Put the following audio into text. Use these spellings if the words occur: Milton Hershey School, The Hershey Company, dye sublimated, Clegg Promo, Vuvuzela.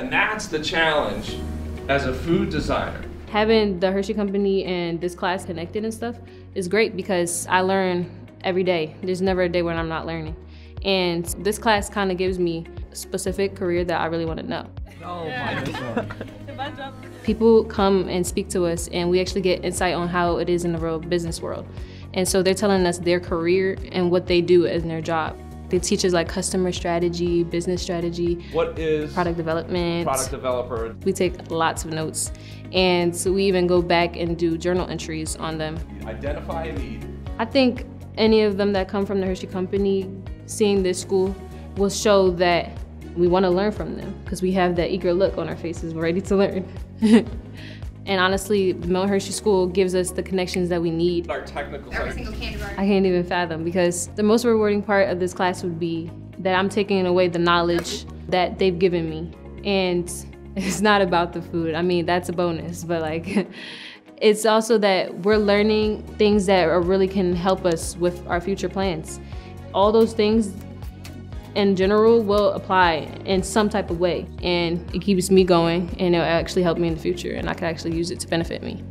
And that's the challenge as a food designer. Having the Hershey Company and this class connected and stuff is great because I learn every day. There's never a day when I'm not learning. And this class kind of gives me a specific career that I really want to know. Oh my God. People come and speak to us and we actually get insight on how it is in the real business world. And so they're telling us their career and what they do as their job. They teach us like customer strategy, business strategy, what is product development, product developer. We take lots of notes and so we even go back and do journal entries on them. Identify a need. I think any of them that come from the Hershey Company, seeing this school will show that we want to learn from them because we have that eager look on our faces. We're ready to learn. And honestly, the Milton Hershey School gives us the connections that we need. Our technical side. Every single kindergarten. I can't even fathom because the most rewarding part of this class would be that I'm taking away the knowledge that they've given me. And it's not about the food. I mean, that's a bonus, but like, it's also that we're learning things that are really can help us with our future plans. All those things in general will apply in some type of way, and it keeps me going and it'll actually help me in the future and I can actually use it to benefit me.